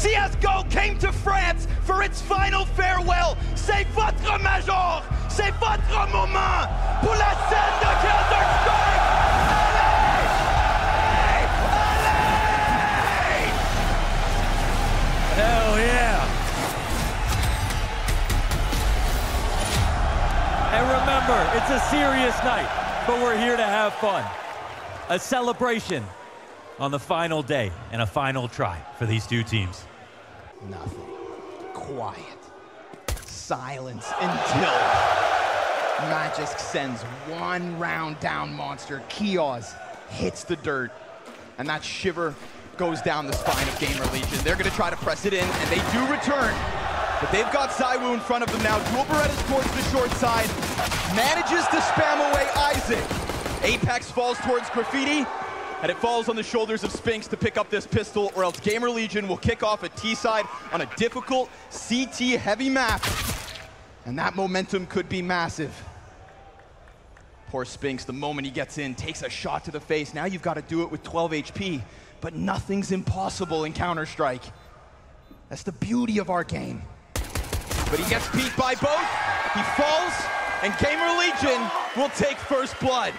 CSGO came to France for its final farewell. C'est votre major, c'est votre moment pour la scène de Counter-Strike. Allez! Allez! Hell yeah! And remember, it's a serious night, but we're here to have fun. A celebration on the final day and a final try for these two teams. Nothing. Quiet. Silence until Magisk sends one round down monster. Kioshima hits the dirt, and that shiver goes down the spine of Gamer Legion. They're gonna try to press it in, and they do return, but they've got Zywoo in front of them now. Dupreeh towards the short side, manages to spam away Isak. Apex falls towards Graffiti, and it falls on the shoulders of Spinx to pick up this pistol, or else Gamer Legion will kick off at T-side on a difficult CT-heavy map. And that momentum could be massive. Poor Spinx, the moment he gets in, takes a shot to the face. Now you've got to do it with 12 HP, but nothing's impossible in Counter-Strike. That's the beauty of our game. But he gets beat by both, he falls, and Gamer Legion will take first blood.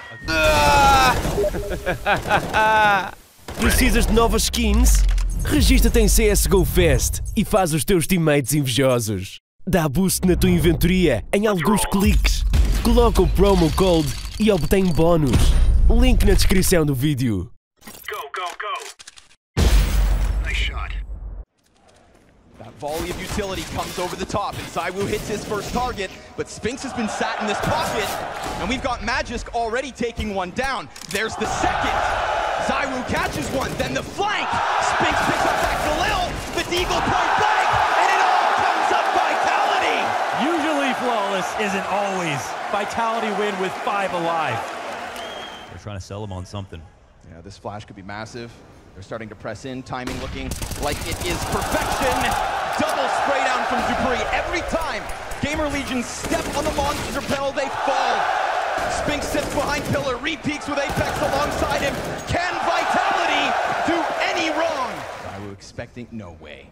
Precisas de novas skins? Registra-te em CSGO Fest e faz os teus teammates invejosos. Dá boost na tua inventoria em alguns cliques. Coloca o promo code e obtém bónus. Link na descrição do vídeo. Go, go, go! Nice shot. That volley of utility comes over the top, and Zywoo hits his first target, but Spinx has been sat in this pocket, and we've got Magisk already taking one down. There's the second. Zywoo catches one, then the flank. Spinx picks up that Lilou, the deagle point blank, and it all comes up Vitality. Usually flawless isn't always. Vitality win with 5 alive. They're trying to sell him on something. Yeah, this flash could be massive. They're starting to press in, timing looking like it is perfection. Double spray down from dupreeh. Every time Gamer Legion step on the monster pedal, they fall. Spinx sits behind pillar, re-peaks with Apex alongside him. Can Vitality do any wrong? I was expecting, no way.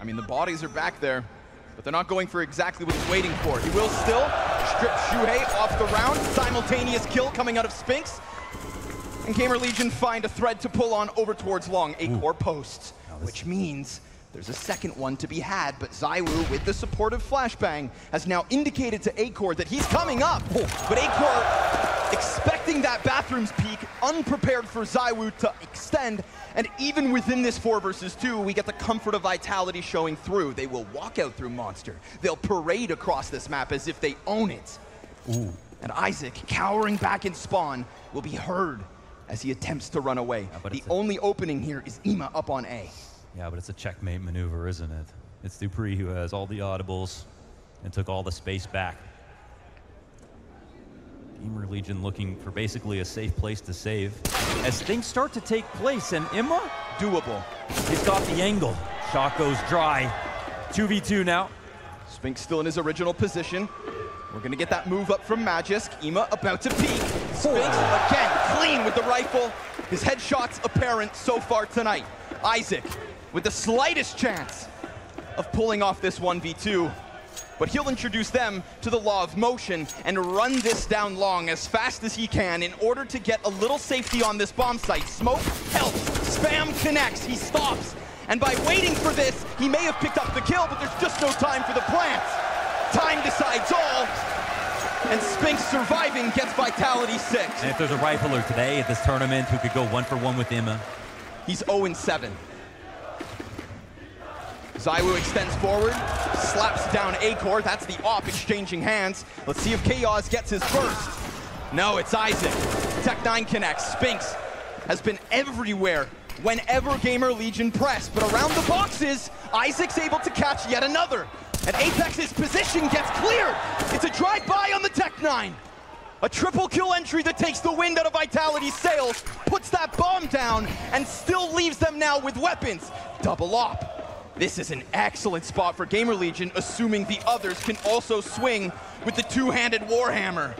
I mean, the bodies are back there, but they're not going for exactly what he's waiting for. He will still strip Shuhei off the round. Simultaneous kill coming out of Spinx. And Gamer Legion find a thread to pull on over towards long, Acor posts, which means there's a second one to be had, but Zywoo, with the supportive flashbang, has now indicated to Acor that he's coming up. Ooh. But Acor, expecting that bathroom's peak, unprepared for Zywoo to extend, and even within this 4v2, we get the comfort of Vitality showing through. They will walk out through Monster. They'll parade across this map as if they own it. Ooh. And Isak, cowering back in spawn, will be heard as he attempts to run away. Yeah, the only opening here is Ema up on A. Yeah, but it's a checkmate maneuver, isn't it? It's dupreeh who has all the audibles and took all the space back. Gamer Legion looking for basically a safe place to save. As things start to take place, and Ema? Doable. He's got the angle. Shot goes dry. 2v2 now. Spinx still in his original position. We're gonna get that move up from Magisk. Ema about to peek. Spinx again, clean with the rifle. His headshots apparent so far tonight. Isak with the slightest chance of pulling off this 1v2, but he'll introduce them to the law of motion and run this down long as fast as he can in order to get a little safety on this bomb site. Smoke helps, spam connects, he stops. And by waiting for this, he may have picked up the kill, but there's just no time for the plants. Time decides all, and Spinx surviving gets Vitality 6. And if there's a rifler today at this tournament who could go 1-for-1 with Ema, he's 0-7. Zywoo extends forward, slaps down Acor. That's the op exchanging hands. Let's see if Chaos gets his first. No, it's Isak. Tech-9 connects. Spinx has been everywhere whenever Gamer Legion pressed, but around the boxes, Isak's able to catch yet another. And Apex's position gets cleared. It's a drive-by on the Tech-9. A triple kill entry that takes the wind out of Vitality's sails, puts that bomb down, and still leaves them now with weapons. Double op. This is an excellent spot for Gamer Legion, assuming the others can also swing with the two-handed Warhammer.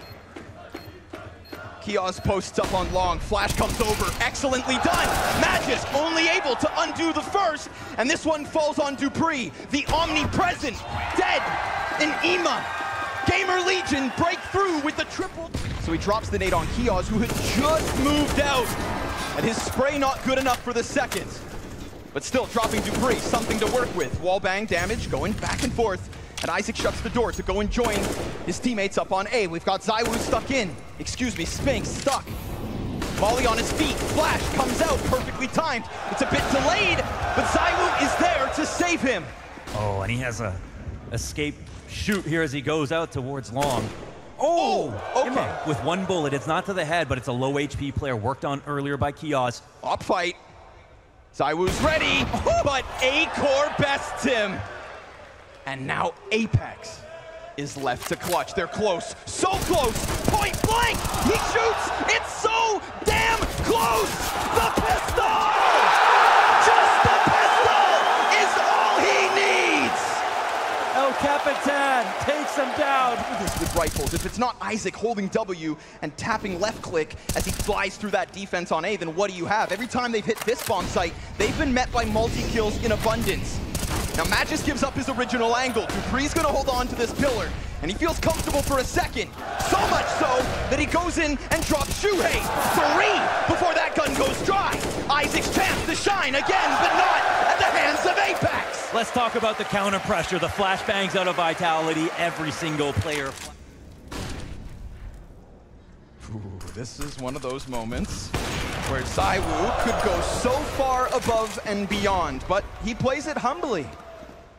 Kios posts up on long, flash comes over, excellently done. Magisk only able to undo the first, and this one falls on dupreeh, the omnipresent, dead in Ema. Gamer Legion break through with the triple. So he drops the nade on Kios, who had just moved out, and his spray not good enough for the second. But still dropping dupreeh, something to work with. Wall bang damage going back and forth. And Isak shuts the door to go and join his teammates up on A. We've got Zywoo stuck in. Excuse me, Spinx stuck. Molly on his feet. Flash comes out, perfectly timed. It's a bit delayed, but Zywoo is there to save him. Oh, and he has a escape shoot here as he goes out towards long. Oh, okay. With one bullet, it's not to the head, but it's a low HP player worked on earlier by Kios. Op fight. Zywoo's ready, but Acor bests him. And now Apex is left to clutch. They're close, so close, point blank! He shoots, it's so damn close! The pistol! Just the pistol is all he needs! El Capitan takes him down. With rifles, if it's not Isak holding W and tapping left click as he flies through that defense on A, then what do you have? Every time they've hit this bomb site, they've been met by multi-kills in abundance. Now Magisk gives up his original angle. Dupreeh's gonna hold on to this pillar, and he feels comfortable for a second. So much so that he goes in and drops Shuhei. Three before that gun goes dry. Isak's chance to shine again, but not at the hands of Apex. Let's talk about the counter pressure, the flashbangs out of Vitality, every single player. Ooh, this is one of those moments where Zywoo could go so far above and beyond, but he plays it humbly.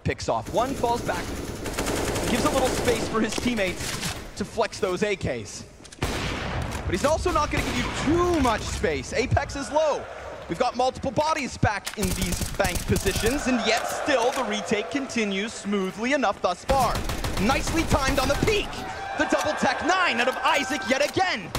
Picks off one, falls back, gives a little space for his teammates to flex those AKs. But he's also not going to give you too much space. Apex is low. We've got multiple bodies back in these bank positions, and yet still the retake continues smoothly enough thus far. Nicely timed on the peak. The double tech 9 out of Isak yet again.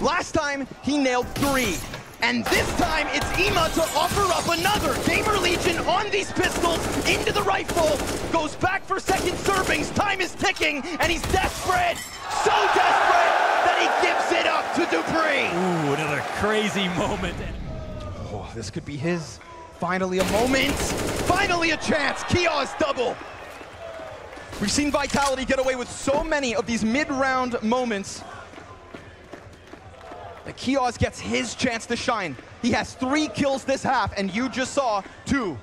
Last time, he nailed 3. And this time, it's Ema to offer up another. Gamer Legion on these pistols, into the rifle, goes back for second servings, time is ticking, and he's desperate, so desperate, that he gives it up to dupreeh. Ooh, another crazy moment. Oh, this could be his. Finally a moment, finally a chance, Kios double. We've seen Vitality get away with so many of these mid-round moments. Kios gets his chance to shine. He has 3 kills this half, and you just saw 2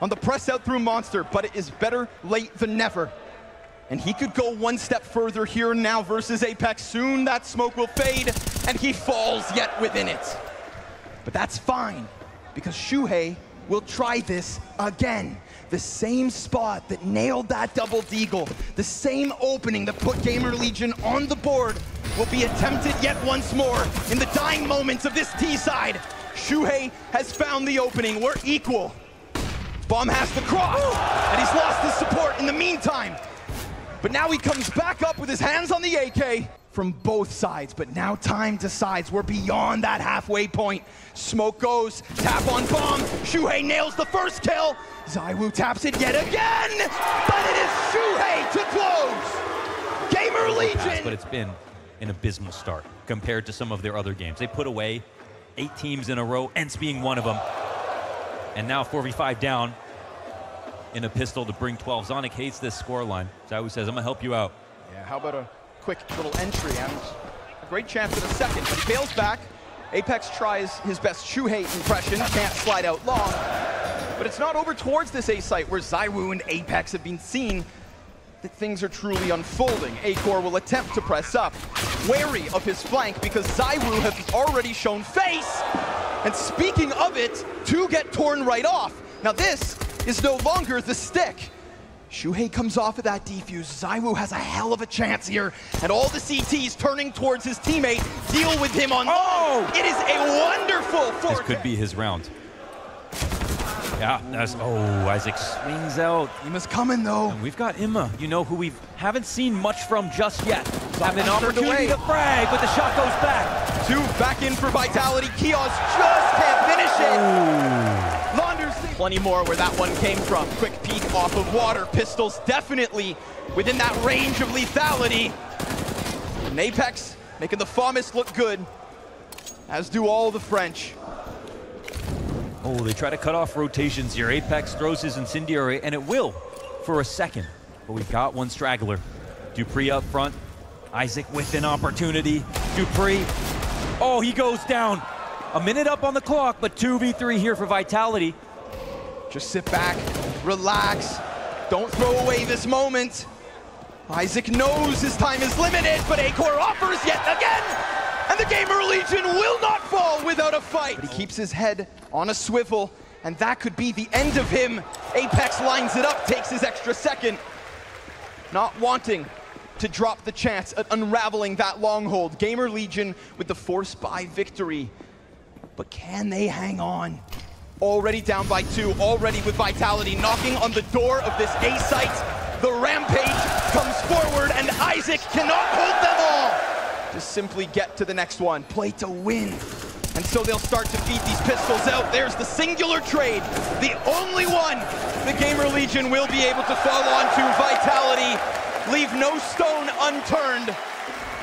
on the press out through Monster, but it is better late than never. And he could go one step further here now versus Apex. Soon that smoke will fade, and he falls yet within it. But that's fine, because Shuhei will try this again. The same spot that nailed that double deagle, the same opening that put Gamer Legion on the board, will be attempted yet once more in the dying moments of this T-side. Shuhei has found the opening. We're equal. Bomb has to cross, and he's lost his support in the meantime. But now he comes back up with his hands on the AK from both sides, but now time decides. We're beyond that halfway point. Smoke goes, tap on bomb. Shuhei nails the first kill. Zywoo taps it yet again, but it is Shuhei to close. Gamer Legion. But it's been an abysmal start compared to some of their other games. They put away 8 teams in a row, Ence being one of them. And now 4v5 down in a pistol to bring 12. Zonic hates this scoreline. Zywoo says, I'm gonna help you out. Yeah, how about a quick little entry and a great chance at a second, but he bails back. Apex tries his best Shuhei impression, can't slide out long. But it's not over towards this A site where Zywoo and Apex have been seen that things are truly unfolding. Acor will attempt to press up, wary of his flank because Zywoo has already shown face, and speaking of it, 2 get torn right off. Now this is no longer the stick. Shuhei comes off of that defuse. Zywoo has a hell of a chance here, and all the CTs turning towards his teammate deal with him on. Oh! It is a wonderful 4K. This could be his round. Yeah, that's, oh, Isak swings out. Ema's coming, though. And we've got Ema, you know, who we haven't seen much from just yet. Have an opportunity to frag, but the shot goes back. 2 back in for Vitality. Kios just can't finish it. Launders plenty more where that one came from. Quick peek off of water. Pistols definitely within that range of lethality. And Apex making the Pharmist look good, as do all the French. Oh, they try to cut off rotations here. Apex throws his Incendiary, and it will for a second. But we've got one straggler. Dupreeh up front. Isak with an opportunity. Dupreeh. Oh, he goes down. A minute up on the clock, but 2v3 here for Vitality. Just sit back, relax. Don't throw away this moment. Isak knows his time is limited, but Acor offers yet again. And the Gamer Legion will not fall without a fight. But he keeps his head on a swivel, and that could be the end of him. Apex lines it up, takes his extra second. Not wanting to drop the chance at unraveling that long hold. Gamer Legion with the force by victory. But can they hang on? Already down by 2, already with Vitality knocking on the door of this A site. The Rampage comes forward, and Isak cannot hold them all. Just simply get to the next one. Play to win. And so they'll start to feed these pistols out. There's the singular trade, the only one the Gamer Legion will be able to fall onto. Vitality, leave no stone unturned.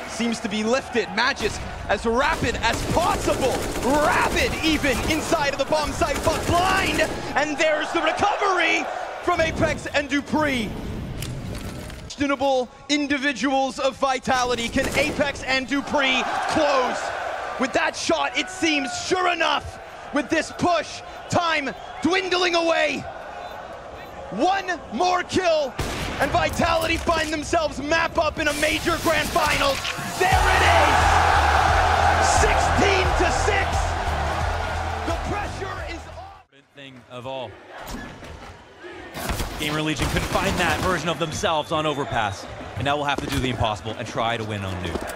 Seems to be lifted. Magisk as rapid as possible. Rapid even inside of the bomb site, but blind. And there's the recovery from Apex and Dupreeh. Questionable individuals of Vitality. Can Apex and Dupreeh close? With that shot, it seems, sure enough, with this push, time dwindling away. One more kill, and Vitality find themselves map up in a major grand finals. There it is! 16-6! The pressure is on! Thing of all. Gamer Legion couldn't find that version of themselves on Overpass, and now we'll have to do the impossible and try to win on Nuke.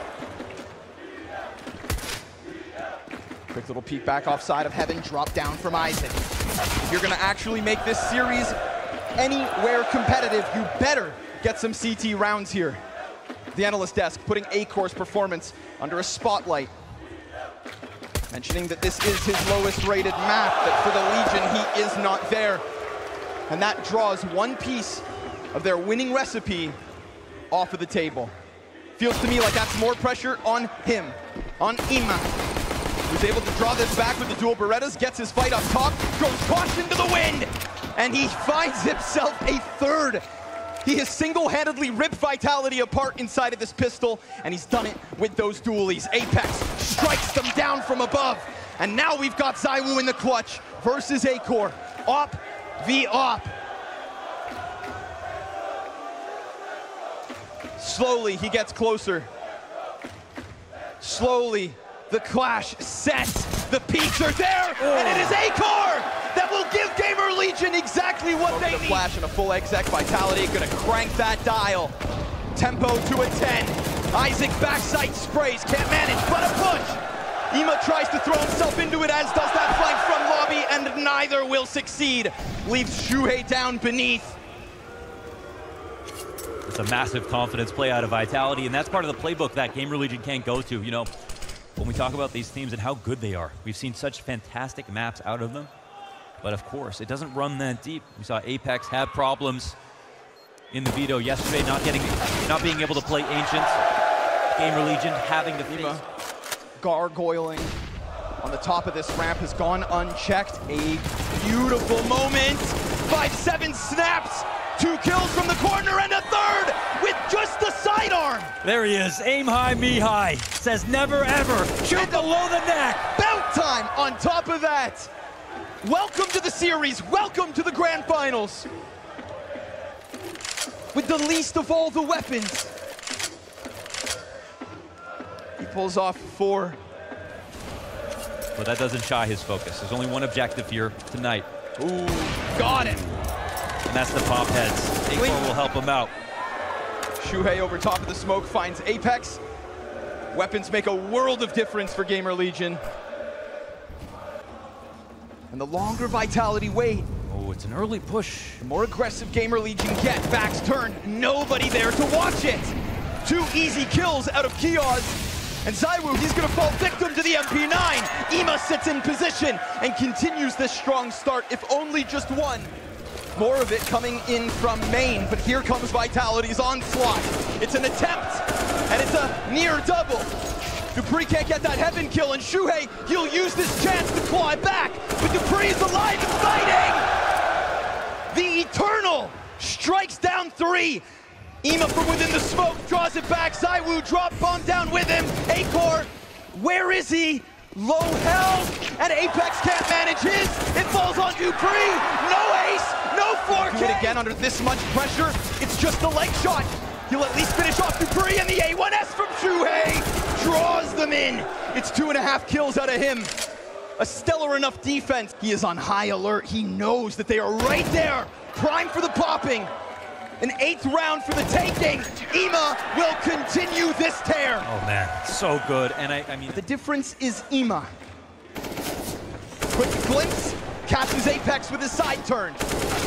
Quick little peek back offside of Heaven, drop down from Isak. If you're going to actually make this series anywhere competitive, you better get some CT rounds here. The analyst desk putting Acor's performance under a spotlight. Mentioning that this is his lowest rated map, that for the Legion he is not there. And that draws one piece of their winning recipe off of the table. Feels to me like that's more pressure on him, on Ema. Who's able to draw this back with the dual Berettas, gets his fight up top, goes caution to the wind, and he finds himself a third. He has single-handedly ripped Vitality apart inside of this pistol, and he's done it with those dualies. Apex strikes them down from above, and now we've got Zywoo in the clutch versus Acor. Op v op. Slowly, he gets closer. Slowly. The clash sets, the peaks are there, and it is Acor that will give Gamer Legion exactly what they need. A flash and a full exec, Vitality gonna crank that dial. Tempo to a 10. Isak backside sprays, can't manage, but a push. Ema tries to throw himself into it, as does that flank from Lobby, and neither will succeed. Leaves Shuhei down beneath. It's a massive confidence play out of Vitality, and that's part of the playbook that Gamer Legion can't go to, you know. When we talk about these teams and how good they are, we've seen such fantastic maps out of them. But of course, it doesn't run that deep. We saw Apex have problems in the veto yesterday, not being able to play Ancients. Gamer Legion having to face. Gargoyling on the top of this ramp has gone unchecked. A beautiful moment. 5-7 snaps. 2 kills from the corner and a third with just the sidearm. There he is, aim high, me high. Says never ever, shoot below the neck. Bout time on top of that. Welcome to the series, welcome to the grand finals. With the least of all the weapons. He pulls off 4. But that doesn't shy his focus. There's only one objective here tonight. Ooh, got it. And that's the pop heads. Acor will help him out. Shuhei over top of the smoke finds Apex. Weapons make a world of difference for Gamer Legion. And the longer Vitality wait. Oh, it's an early push. The more aggressive Gamer Legion get. Backs turn. Nobody there to watch it. 2 easy kills out of Kioshima. And Zywoo, he's going to fall victim to the MP9. Ema sits in position and continues this strong start, if only just one. more of it coming in from Maine, but here comes Vitality's onslaught. It's an attempt, and it's a near double. dupreeh can't get that heaven kill, and Shuhei, he'll use this chance to claw it back, but dupreeh's alive and fighting! The Eternal strikes down three. Ema from within the smoke draws it back. Zywoo drop bomb down with him. Acor, where is he? Low health, and Apex can't manage his. It falls on dupreeh. No ace, no 4K. Do it again under this much pressure. It's just a leg shot. He'll at least finish off dupreeh, and the A1S from Shuhei draws them in. It's 2.5 kills out of him. A stellar enough defense. He is on high alert. He knows that they are right there, primed for the popping. An 8th round for the taking. Ema will continue this tear. Oh man, so good. And I mean, the difference is Ema. Quick glimpse, catches Apex with his side turn.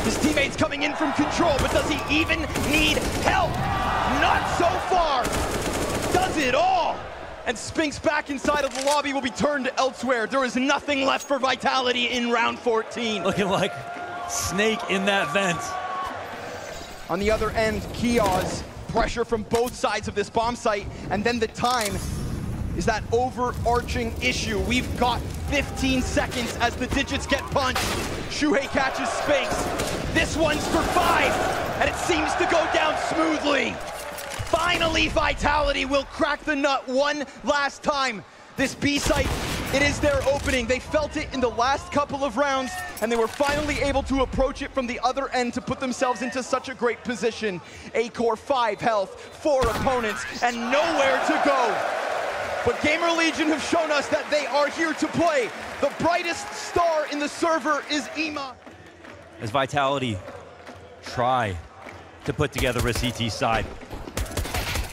His teammate's coming in from control, but does he even need help? Not so far. Does it all. And Spinx back inside of the lobby will be turned elsewhere. There is nothing left for Vitality in round 14. Looking like Snake in that vent. On the other end, Kioshima, pressure from both sides of this bomb site, and then the time is that overarching issue. We've got 15 seconds as the digits get punched. Shuhei catches Spinx. This one's for 5, and it seems to go down smoothly. Finally, Vitality will crack the nut one last time. This B site, it is their opening. They felt it in the last couple of rounds, and they were finally able to approach it from the other end to put themselves into such a great position. Acor, 5 health, 4 opponents, and nowhere to go. But Gamer Legion have shown us that they are here to play. The brightest star in the server is Ema. As Vitality try to put together a CT side.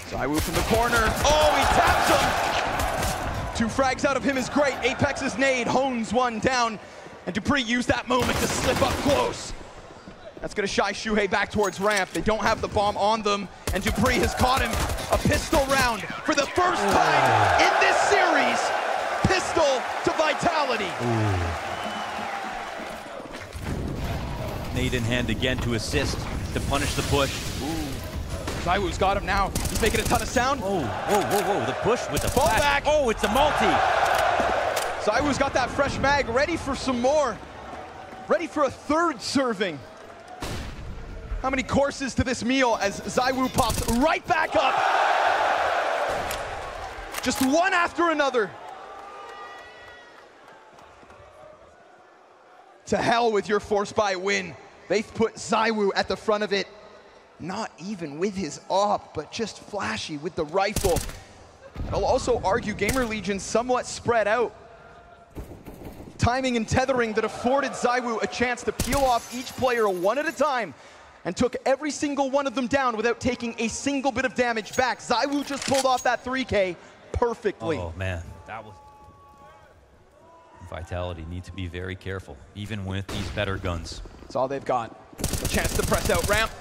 Zywoo from the corner. Oh, he taps him. 2 frags out of him is great. Apex's nade hones one down, and dupreeh used that moment to slip up close. That's gonna shy Shuhei back towards ramp. They don't have the bomb on them, and dupreeh has caught him. A pistol round for the first time in this series. Pistol to Vitality. Ooh. Nade in hand again to assist, to punish the push. Zywoo's got him now. He's making a ton of sound. Oh, whoa, whoa, whoa. The push with the fall back. Oh, it's a multi. Zywoo's got that fresh mag ready for some more. Ready for a 3rd serving. How many courses to this meal as Zywoo pops right back up. Just one after another. To hell with your force buy win. They've put Zywoo at the front of it. Not even with his AWP, but just flashy with the rifle. I'll also argue Gamer Legion somewhat spread out. Timing and tethering that afforded Zywoo a chance to peel off each player one at a time and took every single one of them down without taking a single bit of damage back. Zywoo just pulled off that 3K perfectly. Oh man, that was... Vitality need to be very careful, even with these better guns. That's all they've got. A chance to press out ramp.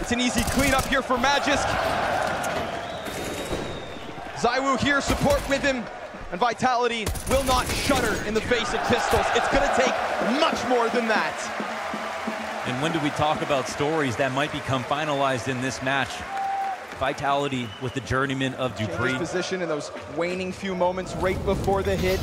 It's an easy cleanup here for Magisk. Zywoo here, support with him, and Vitality will not shudder in the face of pistols. It's gonna take much more than that. And when do we talk about stories that might become finalized in this match? Vitality with the journeyman of dupreeh. Position in those waning few moments right before the hit.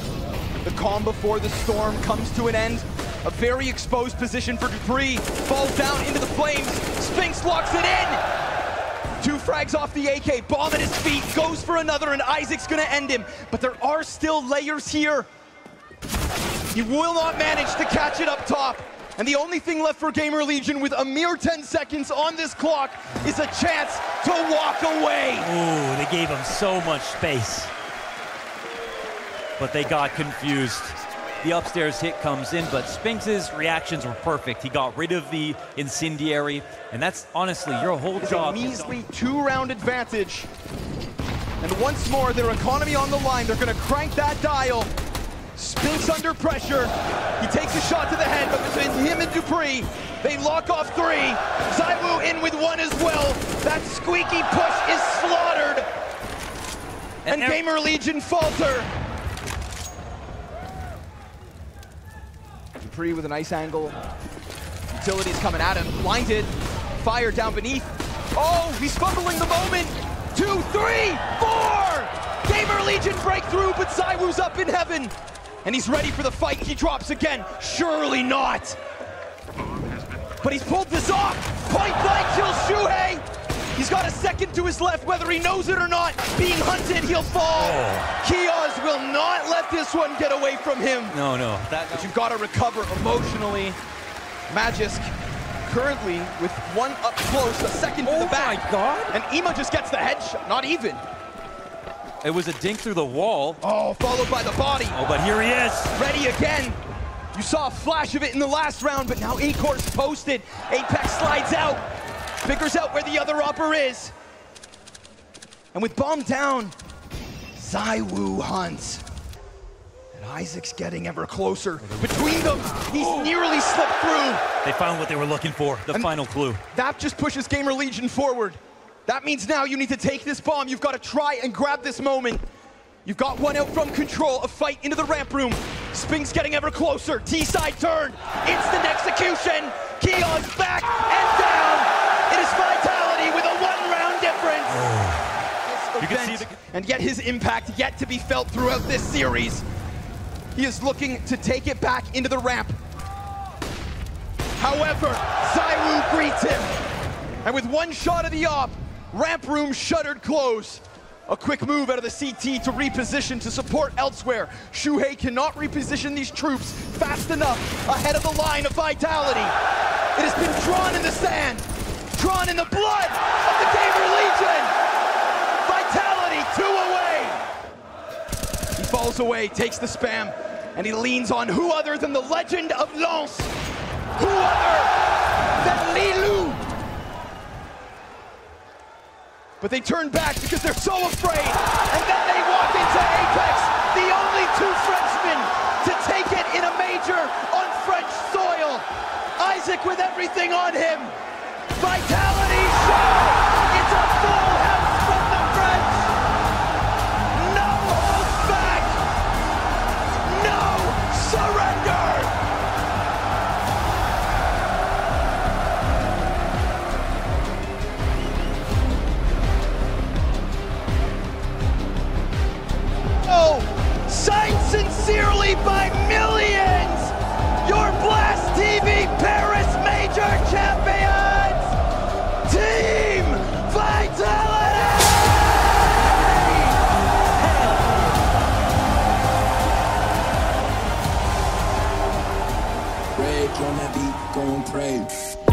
The calm before the storm comes to an end. A very exposed position for dupreeh, falls down into the flames, Spinx locks it in! 2 frags off the AK, bomb at his feet, goes for another, and Isak's gonna end him. But there are still layers here. He will not manage to catch it up top. And the only thing left for Gamer Legion with a mere 10 seconds on this clock is a chance to walk away. Ooh, they gave him so much space. But they got confused. The upstairs hit comes in, but Spinx's reactions were perfect. He got rid of the incendiary, and that's honestly your whole job. A measly 2-round advantage. And once more, their economy on the line. They're gonna crank that dial. Spinx under pressure. He takes a shot to the head, but between him and dupreeh, they lock off 3. Zywoo in with 1 as well. That squeaky push is slaughtered. And Gamer Legion falter. dupreeh with a nice angle. Utility's coming at him. Blinded. Fire down beneath. Oh, he's fumbling the moment. 2, 3, 4! Gamer Legion breakthrough, but Zywoo's up in heaven. And he's ready for the fight. He drops again. Surely not. But he's pulled this off. Point blank kills Shuhei. He's got a second to his left, whether he knows it or not. Being hunted, he'll fall. Oh. Kioshima will not let this one get away from him. No. But you've got to recover emotionally. Magisk currently with one up close, a second to the back. Oh my god. And Ema just gets the headshot. Not even. It was a dink through the wall. Oh, followed by the body. Oh, but here he is. Ready again. You saw a flash of it in the last round, but now Acor's posted. Apex slides out. Figures out where the other upper is. And with bomb down, Zywoo hunts. And Isak's getting ever closer. Between them, he's nearly slipped through. They found what they were looking for, the final clue. That just pushes Gamer Legion forward. That means now you need to take this bomb. You've got to try and grab this moment. You've got one out from control, a fight into the ramp room. Spinx getting ever closer. T-side turn, instant execution. Kioshima back and down. It is Vitality with a one-round difference. Oh. You can see and yet his impact yet to be felt throughout this series. He is looking to take it back into the ramp. However, Zywoo greets him. And with one shot of the op, ramp room shuttered close. A quick move out of the CT to reposition to support elsewhere. Shuhei cannot reposition these troops fast enough ahead of the line of Vitality. It has been drawn in the sand, drawn in the blood of the Gamer Legion. Vitality 2 away. He falls away, takes the spam, and he leans on who other than the legend of Lens. Who other than Lilou. But they turn back because they're so afraid. And then they walk into Apex, the only two Frenchmen to take it in a major on French soil. Isak with everything on him. Vitality show! It's a full house from the French. No holds back. No surrender. Signed sincerely by millions, your Blast TV Paris Major Champions, Team Vitality! Break on that beat, go and pray.